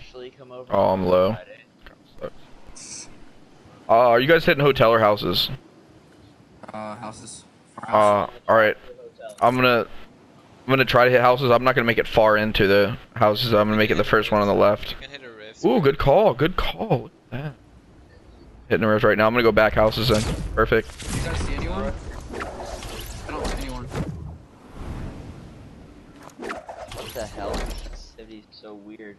actually come over. Oh, I'm low. Are you guys hitting hotel or houses? Houses. Alright. I'm gonna try to hit houses. I'm not gonna make it far into the houses. I'm gonna make it the first one on the left. Ooh, good call. Good call. Look at that. Hitting the rift right now. I'm gonna go back houses then. Perfect. You guys see anyone? I don't see anyone. What the hell? This city's so weird.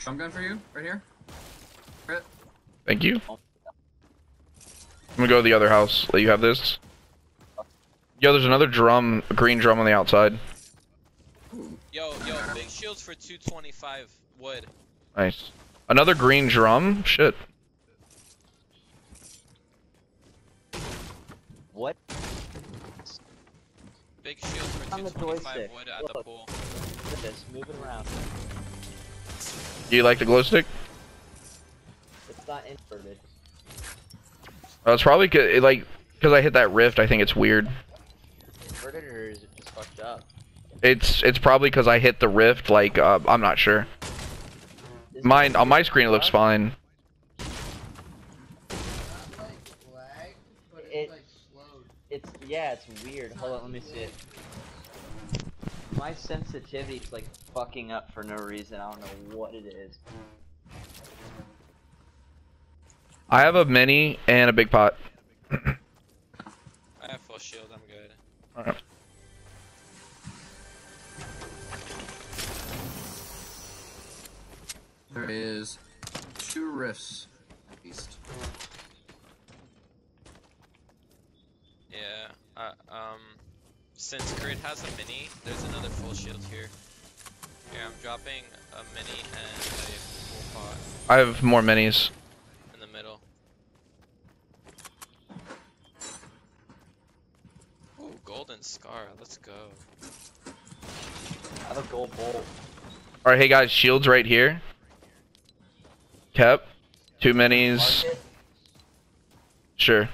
Drum gun for you, right here. Crit. Thank you. I'm gonna go to the other house. Let you have this. Yo, there's another drum, a green drum on the outside. Yo, big shields for 225 wood. Nice. Another green drum? Shit. What? Big shields for 225 wood at the pool. Look at this, moving around. Do you like the glow stick? It's not inverted. It's probably good, like, because I hit that rift, I think it's weird. Inverted or is it just fucked up? It's probably because I hit the rift, like, I'm not sure. Mine, on my screen it looks fine. Yeah, it's weird. Hold on, let me see it. My sensitivity's like fucking up for no reason. I don't know what it is. I have a mini and a big pot. I have full shield. I'm good. All right. There is 2 rifts at least. Yeah. Since Crit has a mini, there's another full shield here. Here, I'm dropping a mini and a full pot. I have more minis. In the middle. Ooh, golden scar, let's go. I have a gold bolt. Alright, hey guys, shields right here. Kep, 2 minis. Sure.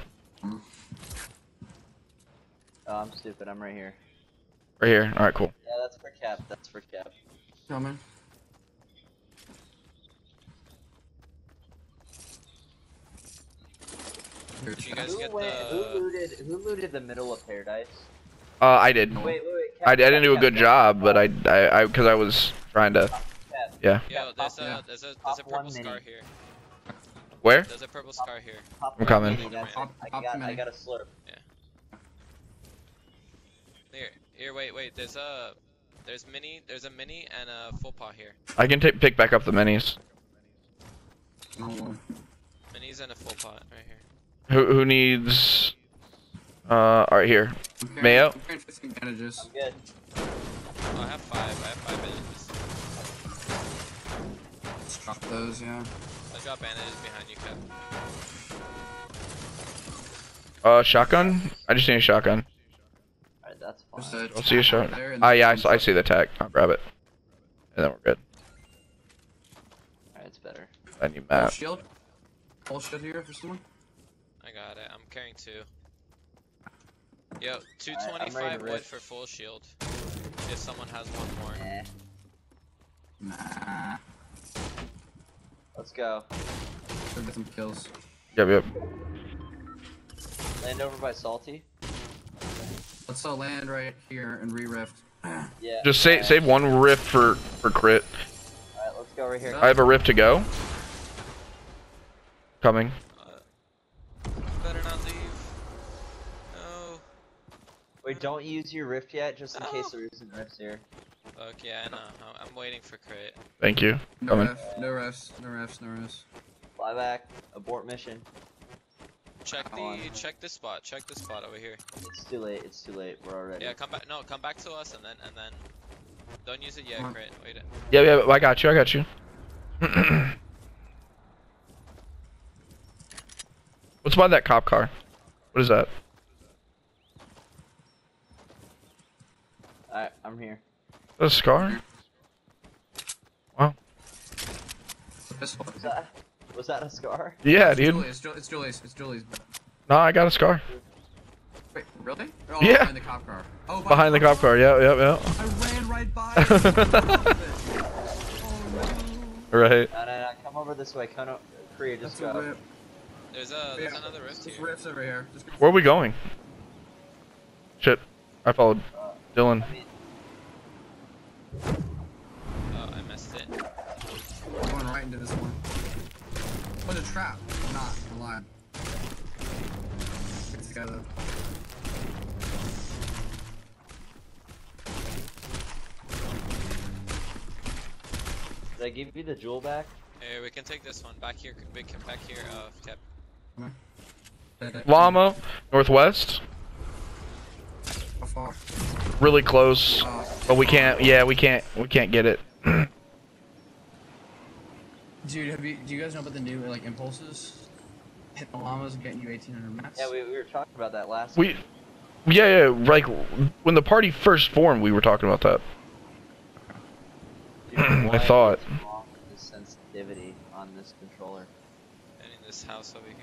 Oh, I'm stupid. I'm right here. Right here. All right, cool. Yeah, that's for Cap. That's for Cap. Coming. Did you guys get the... Who looted the middle of Paradise? I did. Wait, Cap, I didn't do a good job, but I because I was trying to. Yeah. Yo, there's a purple scar here. Where? There's a purple scar here. I'm coming. I got a slurp. Yeah. Here, wait, there's a mini and a full pot here. I can pick back up the minis. Minis and a full pot, right here. Who needs, alright, here. Okay, Mayo? I'm good. Oh, I have 5 bandages. Let's drop those, yeah. I drop bandages behind you, Cap. Shotgun? I just need a shotgun. That's fine. I'll see a shot. Yeah, I see the tag. I'll grab it. And then we're good. Alright, it's better. I need map. Shield? Full shield here for someone? I got it. I'm carrying 2. Yo, 225 right, wood for full shield. If someone has 1 more. Nah. Let's go. Let's get some kills. Yep. Land over by Salty. Let's all land right here and re-rift. Yeah. Just save 1 rift for Crit. Alright, let's go right here. I have a rift to go. Coming. Better not leave. No. Wait, don't use your rift yet, just in case there isn't rifts here. Fuck yeah, I know. I'm waiting for Crit. Thank you. Coming. No refs. Fly back. Abort mission. Check this spot over here. It's too late, we're already. Yeah, come back to us and then don't use it yet, Crit. Wait it. Yeah, I got you. What's behind that cop car? What is that? I'm here. Is that a scar? Wow. What's that? Was that a scar? Yeah, it's dude. It's Julie's. Nah, I got a scar. Wait, really? Oh, yeah. Behind the cop car. Oh, behind the cop car. Yeah. I ran right by it. Oh, no. Right. No. Come over this way. Come Korea, just go. There's another rift here. Rifts over here. Where are we going? Shit. I followed Dylan. I missed it. I'm going right into this one. Put a trap. I'm not. I'm lying. It's gotta... Did I give you the jewel back? Hey, we can take this one. Back here. Big back here. Tep. Llama. Northwest. How far? Really close. But we can't. Yeah, we can't get it. Dude, do you guys know about the new like impulses? Hit the llamas and getting you 1800 mats? Yeah, we were talking about that last week. Yeah, like when the party first formed, we were talking about that. Dude, I thought. The sensitivity on this controller. And in this house over here.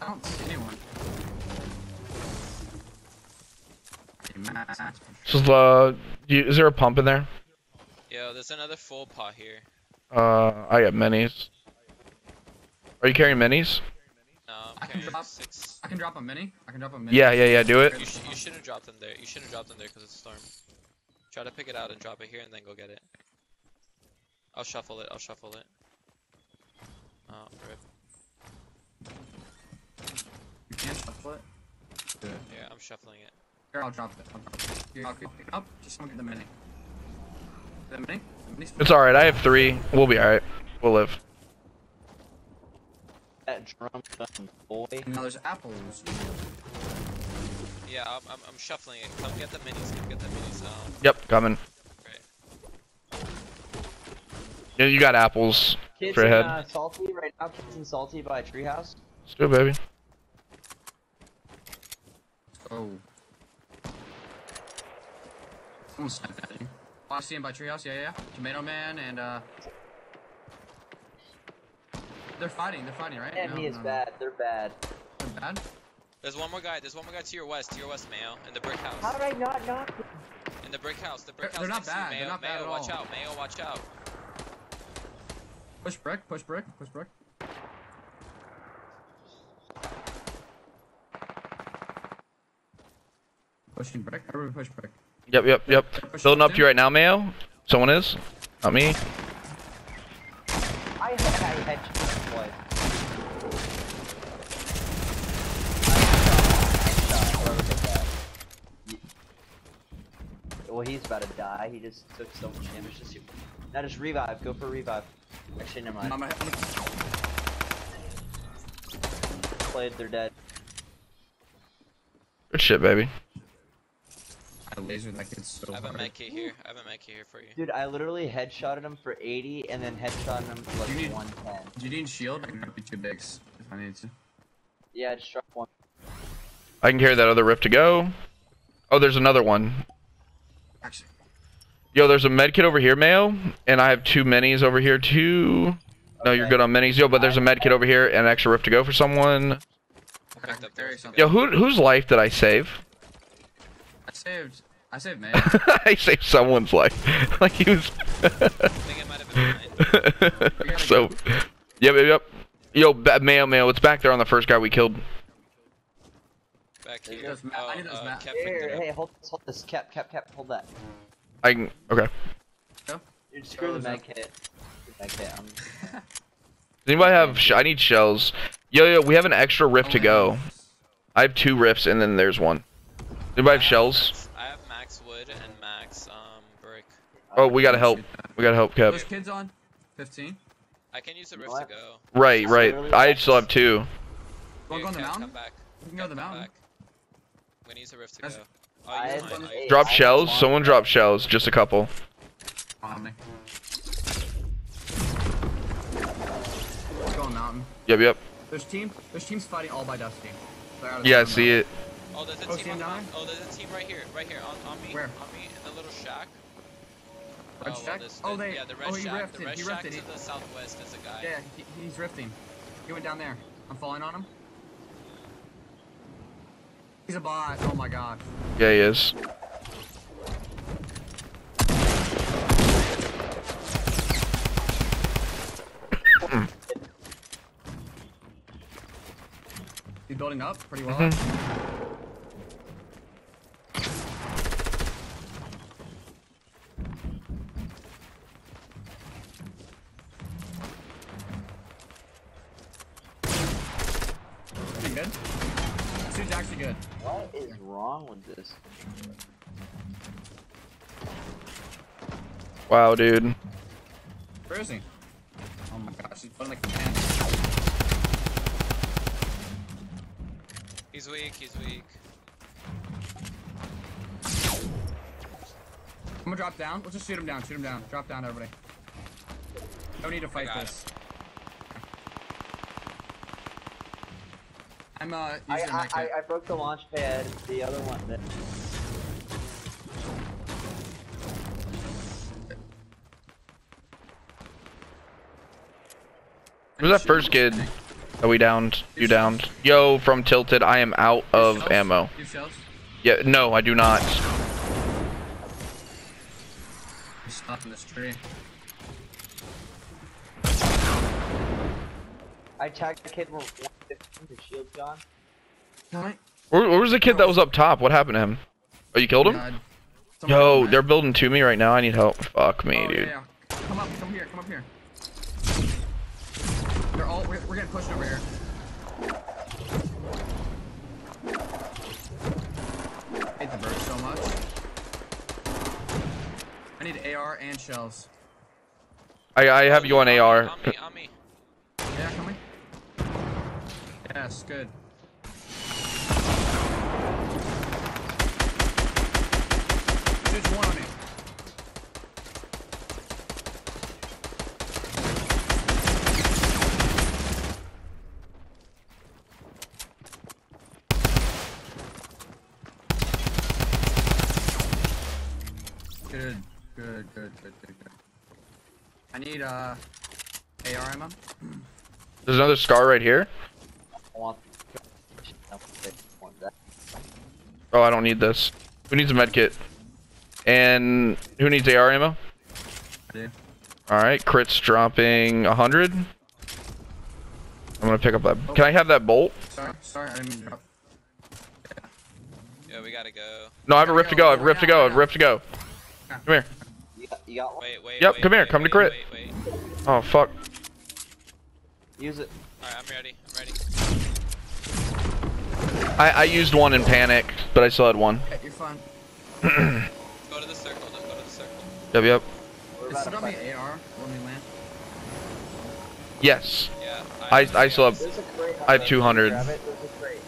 I don't see anyone. So, is there a pump in there? Yeah, there's another full pot here. I got minis. Are you carrying minis? No, I'm carrying six. I can drop a mini? Yeah, do it. You shouldn't have dropped them there. You shouldn't have dropped them there because it's a storm. Try to pick it out and drop it here and then go get it. I'll shuffle it. Oh, rip. You can't shuffle it? Yeah, I'm shuffling it. I'll drop it. Here, I'll pick it up. Just don't get the mini. The mini? It's alright, I have 3. We'll be alright. We'll live. That drum gun, boy. Now there's apples. Yeah, I'm shuffling it. Come get the minis. Yep, coming. Great. Yeah, you got apples. Kids in Salty right now. Kids in Salty by Treehouse. Let's go, baby. Oh. Oh, I see him by Treehouse, yeah. Tomato Man and They're fighting, right? Yeah, he is bad, they're bad. They're bad? There's one more guy to your west, Mayo, in the brick house. How did I not knock him? In the brick house, they're not bad, Mayo, they're not bad at all. Mayo, watch out. Push brick. Pushing brick, everybody push brick. Yep. Building up to you right now, Mayo. Someone is. Not me. I had you. Well, he's about to die. He just took so much damage. Now just revive. Go for revive. Actually, never mind. Played, they're dead. Good shit, baby. Laser that kid's so hard. I have a medkit here for you. Dude, I literally headshotted him for 80 and then headshotted him for like 110. Do you need shield? I can drop you 2 bigs if I need to. Yeah, I just dropped 1. I can carry that other rift to go. Oh, there's another one. Actually. Yo, there's a medkit over here, Mayo, and I have 2 minis over here too. Okay. No, you're good on minis. Yo, but there's a medkit over here and an extra rift to go for someone. Yo, whose life did I save? I saved man. I saved someone's life. Like he was. I think it might have been mine. So, yep. Yo, Mayo, it's back there on the first guy we killed. Back here. I need those maps. Hey, hold this. Cap, hold that. Okay. Go. Dude, screw the mag kit. Does anybody have? I need shells. Yo, we have an extra rift to go. I have 2 rifts and then there's one. Anybody have shells? I have max wood and max brick. Oh, we gotta help. We gotta help, Kev. Those kids on 15. I can use the rift to go. Right. I still have 2. Wanna go on the mountain? We can go on the mountain. We need the rift to go. Drop shells. Someone drop shells. Just a couple. Let's go on the mountain. Yep. There's teams fighting all by Dusty. Yeah, I see it. Oh, there's a team right here, on me, in the little shack. Red shack? Oh, they. Yeah, the red shack. The red shack to the southwest is a guy. Yeah, he's rifting. He went down there. I'm falling on him. He's a bot. Oh my god. Yeah, he is. He's building up pretty well. Pretty good. This dude's actually good. What is wrong with this? Wow, dude. Where is he? Oh my gosh, he's building like a man. He's weak, he's weak. I'm gonna drop down. Let's just shoot him down, drop down everybody. Don't need to fight this. I'm I broke the launch pad, the other one then. Who's that first kid? Are we downed? You downed? Yo, from Tilted, I am out of ammo. Yeah, no, I do not. He's stuck in this tree. I tagged the kid with 115, the shield's gone. Where was the kid that was up top? What happened to him? Oh, you killed him? Yo, they're building to me right now. I need help. Fuck me, dude. Come up, come here, come up here. They're all, we're getting pushed over here. I hate the birds so much. I need AR and shells. I have you on AR. On me. Yeah, coming. Yes, good. There's one on me. Good. I need AR ammo. There's another scar right here. Oh, I don't need this. Who needs a med kit? And who needs AR ammo? I do. Alright, crits dropping 100. I'm gonna pick up that. Oh. Can I have that bolt? Sorry, I didn't mean to drop. Yeah, we gotta go. No, I have a rip to go. I have a rip to go. Come here. You got one? Wait, yep, come here, come to crit. Wait. Oh, fuck. Use it. Alright, I'm ready. I used one in panic, but I still had one. Okay, you're fine. Go to the circle, don't go to the circle. Yep. Is it on the AR when we land? Yes. Yeah. I still have, I have 200. Grab it. There's a crate.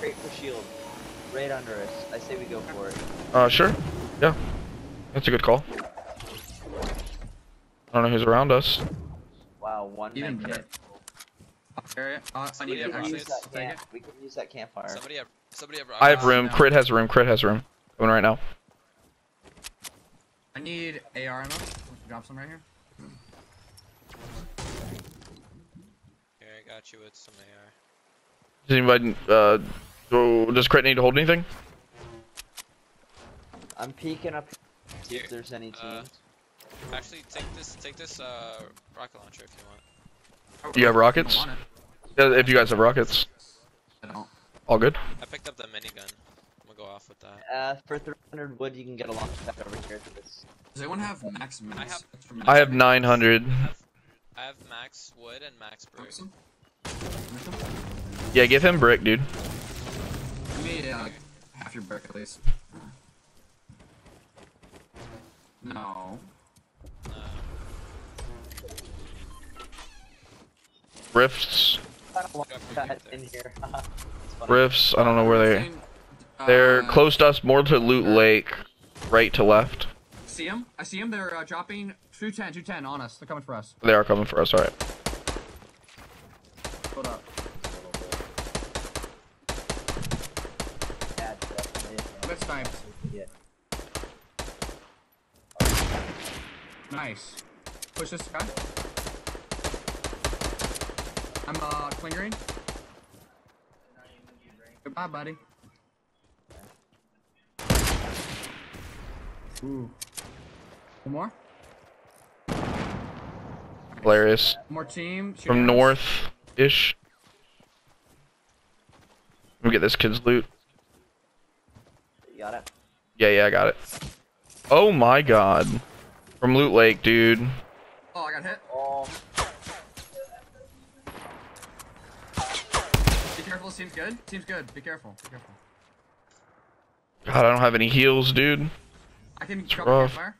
Crate for shield. Right under us. I say we go for it. Sure. Yeah. That's a good call. I don't know who's around us. Wow, one man kit. I need it, actually. We can use that campfire. Somebody have I have room. Now. Crit has room. Coming right now. I need AR ammo. Drop some right here. Here, I got you with some AR. Does anybody, does Crit need to hold anything? I'm peeking up here. If there's any teams. Actually, take this rocket launcher if you want. Do you have rockets? Yeah, if you guys have rockets. I don't. All good. I picked up the minigun. I'm gonna go off with that. For 300 wood, you can get a launch pad over here for this. Does anyone have max wood? I have 900. I have max wood and max brick. Yeah, give him brick, dude. Give me half your brick at least. No. Rifts. Rifts. I don't know where they. They're close to us, more to Loot Lake, right to left. See them? I see them. They're dropping 210 on us. They're coming for us. They are coming for us. All right. Hold up. Good snipes. Nice. Push this guy. I'm clingering. Goodbye, buddy. Ooh. One more. Hilarious. More team. From north-ish. Let me get this kid's loot. You got it? Yeah, yeah, I got it. Oh my god. From Loot Lake, dude. Oh, I got hit. Oh. Be careful, seems good. Seems good. Be careful. Be careful. God, I don't have any heals, dude. I can drop a campfire.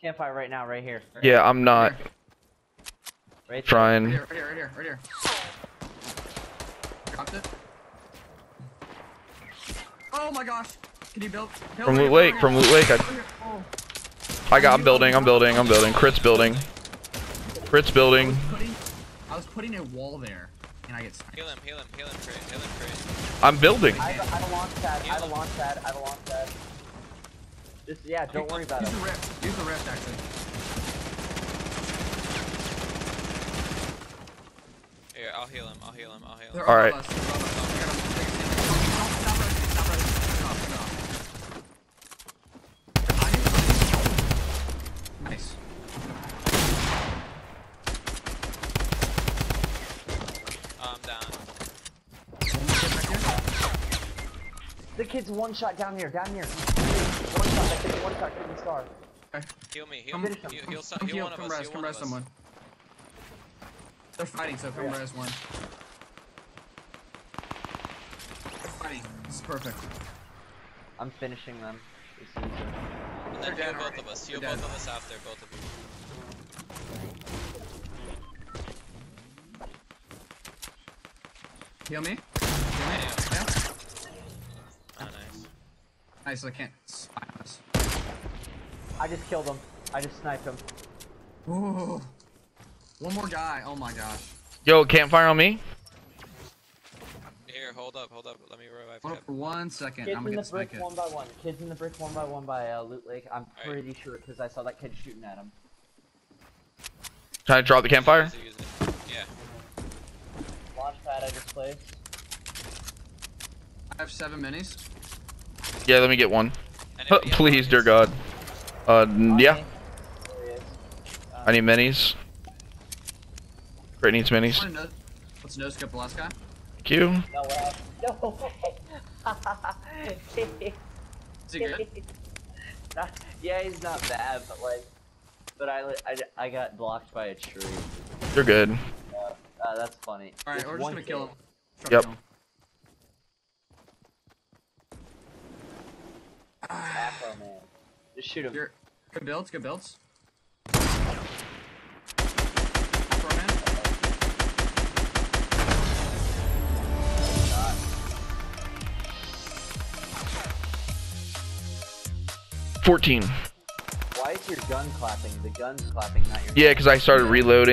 Campfire right now, right here. Right here. I'm not. Right trying. Right here, right here, right here, right here. Dropped it. Oh my gosh. Can you build? Build from Loot Lake, from Loot Lake. I'm building. Crits building. Crits building. I was putting a wall there, and I get stuck. Heal him, Crit. Heal him, Crit. I'm building. I have a launch pad. Just, yeah, don't worry about it. Use the rift. Use the rift, actually. Here, I'll heal him. Alright. Nice. I'm down. The kid's one shot down here, One shot, that kid's one shot, couldn't starve. Okay. Heal me, heal one of us. Come res someone. They're fighting, so come res one. They're fighting. This is perfect. I'm finishing them. It's easy. Then heal both of us. Heal both of us after, both of you. Heal me? Yeah. Oh, nice. Nice, so they can't snipe us. I just killed him. I just sniped him. Ooh. One more guy. Oh my gosh. Yo, campfire on me? Here, hold up. Let me revive. Hold up for 1 second. Kids I'm in the brick one by one. Kids in the brick one by one by Loot Lake. I'm pretty sure because I saw that kid shooting at him. Trying to drop the campfire? Yeah. Launch pad I just placed. I have 7 minis. Yeah, let me get one. Please, dear God. Yeah. I need minis. Crit needs minis. Let's no skip the last guy. Thank you. No. Is he good? Yeah, he's not bad, but like, I got blocked by a tree. You're good. That's funny. All right, we're just gonna kill him. Yep. Afro man, just shoot him. Good builds, good builds. Why is your gun clapping? The gun's clapping, not your gun. Yeah, because I started reloading.